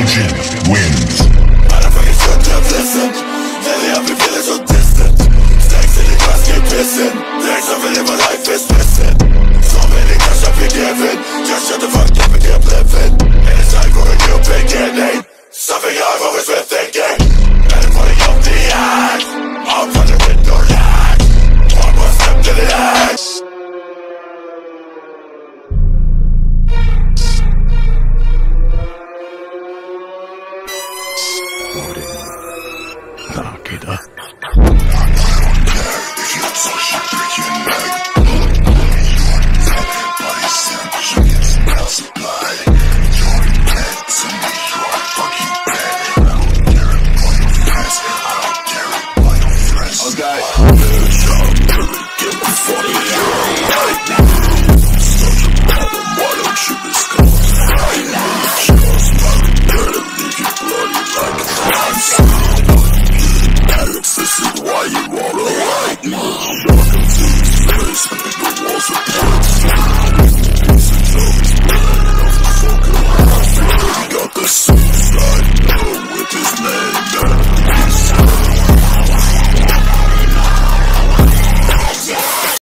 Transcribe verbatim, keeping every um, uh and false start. Deviljin wins. I don't fucking shut up, listen. Lately I've been feeling so distant. Stacks in the glass keep pissing. The action of living my life is missing. So many cash I've been given. Just shut the fuck up and keep living. And it's time for a new beginning. Something I've always been thinking. And I'm putting up the act. I'm putting in the act. One more step to the act. Keda.